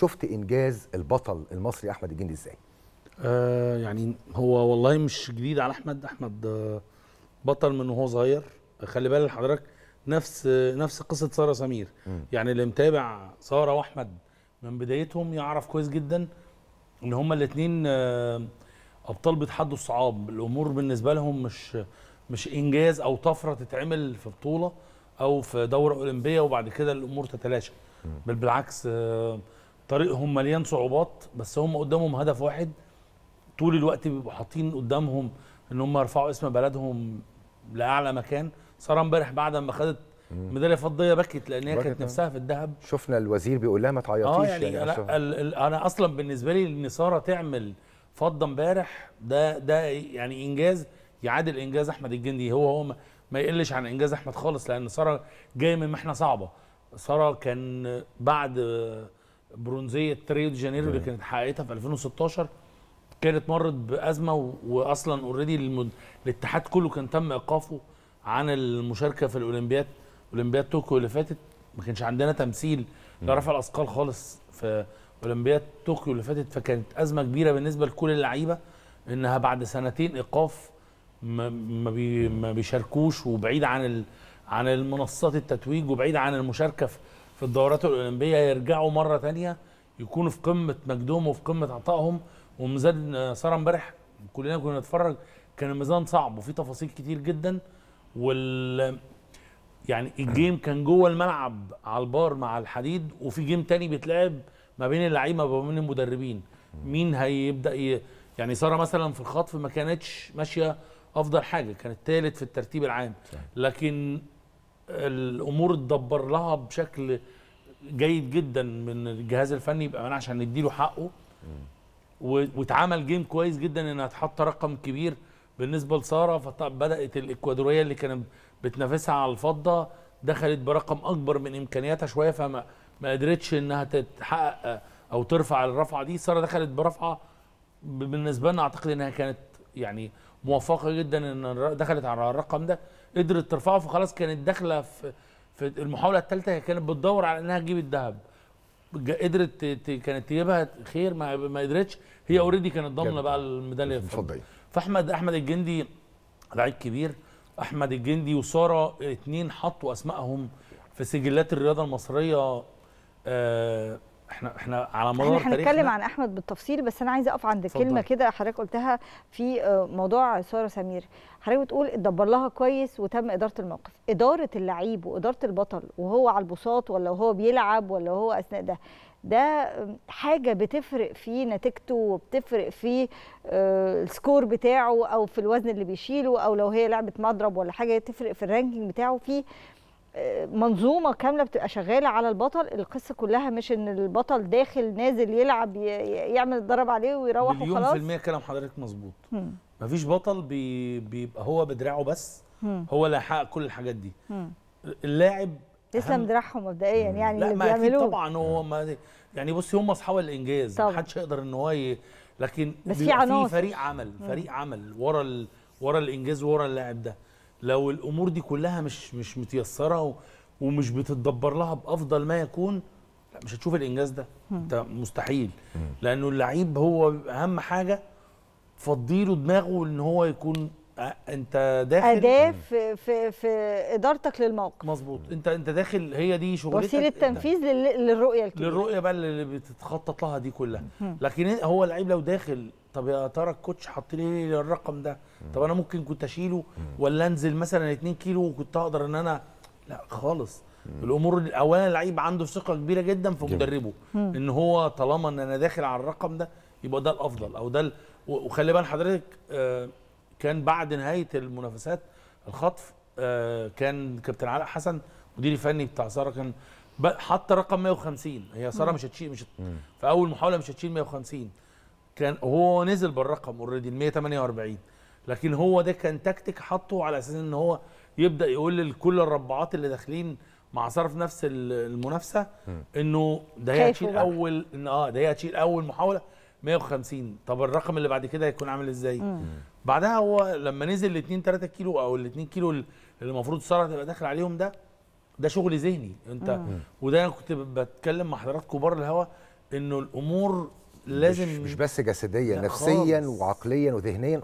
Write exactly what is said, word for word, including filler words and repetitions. شفت انجاز البطل المصري احمد الجندي ازاي؟ آه يعني هو والله مش جديد على احمد. احمد آه بطل من وهو صغير. خلي بالك حضرتك نفس نفس قصه ساره سمير. م. يعني اللي متابع ساره واحمد من بدايتهم يعرف كويس جدا ان هما الاثنين آه ابطال بيتحدوا الصعاب. الامور بالنسبه لهم مش مش انجاز او طفره تتعمل في بطوله او في دوره اولمبيه وبعد كده الامور تتلاشى. بل بالعكس طريقهم مليان صعوبات، بس هم قدامهم هدف واحد طول الوقت، بيبقوا حاطين قدامهم ان هم يرفعوا اسم بلدهم لاعلى مكان. ساره امبارح بعد ما خدت ميداليه فضيه بكت لان هي كانت نفسها في الذهب. شفنا الوزير بيقول لها ما تعيطيش. اه يعني, يعني أنا, انا اصلا بالنسبه لي ان ساره تعمل فضه امبارح ده ده يعني انجاز يعادل انجاز احمد الجندي. هو هو ما يقلش عن انجاز احمد خالص، لان ساره جايه من محنه صعبه. ساره كان بعد برونزيه ريو دي جانيرو اللي كانت حققتها في ألفين وستاشر كانت مرت بازمه، واصلا اوريدي الاتحاد كله كان تم ايقافه عن المشاركه في الاولمبياد، اولمبياد طوكيو اللي فاتت. ما كانش عندنا تمثيل لرفع الاثقال خالص في اولمبياد طوكيو اللي فاتت، فكانت ازمه كبيره بالنسبه لكل اللعيبه انها بعد سنتين ايقاف ما بي ما بيشاركوش، وبعيد عن ال عن المنصات التتويج، وبعيد عن المشاركه في الدورات الاولمبيه، يرجعوا مره ثانيه يكونوا في قمه مجدهم وفي قمه عطائهم. وميزان ساره امبارح كلنا كنا نتفرج، كان الميزان صعب وفي تفاصيل كتير جدا، وال يعني الجيم كان جوه الملعب على البار مع الحديد، وفي جيم تاني بيتلعب ما بين اللعيبه وما بين المدربين. مين هيبدا ي... يعني ساره مثلا في الخطف ما كانتش ماشيه افضل حاجه، كانت ثالث في الترتيب العام، لكن الامور اتدبر لها بشكل جيد جدا من الجهاز الفني بامانه عشان نديله حقه، واتعمل جيم كويس جدا انها تحط رقم كبير بالنسبه لساره. فبدات الاكوادوريه اللي كانت بتنافسها على الفضه دخلت برقم اكبر من امكانياتها شويه، فما ما قدرتش انها تتحقق او ترفع الرفعه دي. ساره دخلت برفعه بالنسبه لنا اعتقد انها كانت يعني موفقه جدا ان دخلت على الرقم ده، قدرت ترفعه، فخلاص كانت داخله في في المحاوله الثالثه. هي كانت بتدور على انها تجيب الذهب، قدرت كانت تجيبها خير، ما, ما قدرتش. هي اوريدي كانت ضامنه بقى الميداليه الفضيه. فاحمد احمد الجندي لعيب كبير. احمد الجندي وساره الاثنين حطوا اسمائهم في سجلات الرياضه المصريه. آه احنا احنا على مدار تاريخنا احنا هنتكلم عن احمد بالتفصيل، بس انا عايزه اقف عند كلمه كده حضرتك قلتها في موضوع ساره سمير. حضرتك بتقول اتدبر لها كويس وتم اداره الموقف. اداره اللعيب واداره البطل وهو على البساط ولا وهو بيلعب ولا وهو اثناء ده ده حاجه بتفرق في نتيجته وبتفرق في السكور بتاعه او في الوزن اللي بيشيله، او لو هي لعبه مضرب ولا حاجه تفرق في الرانكينج بتاعه. في منظومه كامله بتبقى شغاله على البطل. القصه كلها مش ان البطل داخل نازل يلعب يعمل الضرب عليه ويروح وخلاص. مليون في المية كلام حضرتك مظبوط. مفيش بطل بي بيبقى هو بدراعه بس مم. هو اللي هيحقق كل الحاجات دي. مم. اللاعب تسلم دراعهم مبدئيا يعني اللي بيعملوه. لا طبعا هو ما يعني بصي هم اصحاب الانجاز، ما حدش يقدر ان هو ي... لكن بس في عناصر، في فريق عمل، فريق عمل ورا ال... ورا الانجاز ورا اللاعب ده. لو الامور دي كلها مش مش متيسره ومش بتتدبر لها بافضل ما يكون، لا مش هتشوف الانجاز ده. انت مستحيل، لانه اللعيب هو اهم حاجه فضيله دماغه ان هو يكون انت داخل اداه في في في ادارتك للموقف. مظبوط، انت انت داخل، هي دي شغلتك، وسيله تنفيذ للرؤيه الكبيره، للرؤيه بقى اللي بتتخطط لها دي كلها. لكن هو اللعيب لو داخل، طب يا ترى الكوتش حط لي الرقم ده، طب انا ممكن كنت اشيله ولا انزل مثلا اتنين كيلو وكنت اقدر ان انا، لا خالص. الامور اولا اللعيب عنده ثقه كبيره جدا في مدربه ان هو طالما ان انا داخل على الرقم ده يبقى ده الافضل او ده ال... وخلي بال حضرتك آه كان بعد نهايه المنافسات الخطف آه كان كابتن علاء حسن مدير فني بتاع ساره كان حط رقم مية وخمسين. هي ساره مش هتشيل، مش هت... في اول محاوله مش هتشيل مية وخمسين، كان هو نزل بالرقم اوريدي ال مية وتمانية واربعين، لكن هو ده كان تكتيك حطه على اساس ان هو يبدا يقول لكل الربعات اللي داخلين مع ساره في نفس المنافسه انه ده هي هتشيل اول ان اه ده هي هتشيل اول محاوله مية وخمسين، طب الرقم اللي بعد كده هيكون عامل ازاي؟ مم. بعدها هو لما نزل ال اتنين تلاتة كيلو او ال اتنين كيلو اللي المفروض ساره تبقى داخل عليهم، ده ده شغل ذهني انت. مم. وده انا كنت بتكلم مع حضراتكم بره الهوا انه الامور لازم مش, مش بس جسديا، نفسيا خالص. وعقليا وذهنيا